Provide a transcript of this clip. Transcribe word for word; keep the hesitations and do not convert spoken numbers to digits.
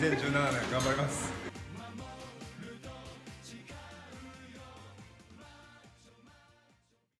にせんじゅうななねん頑張ります。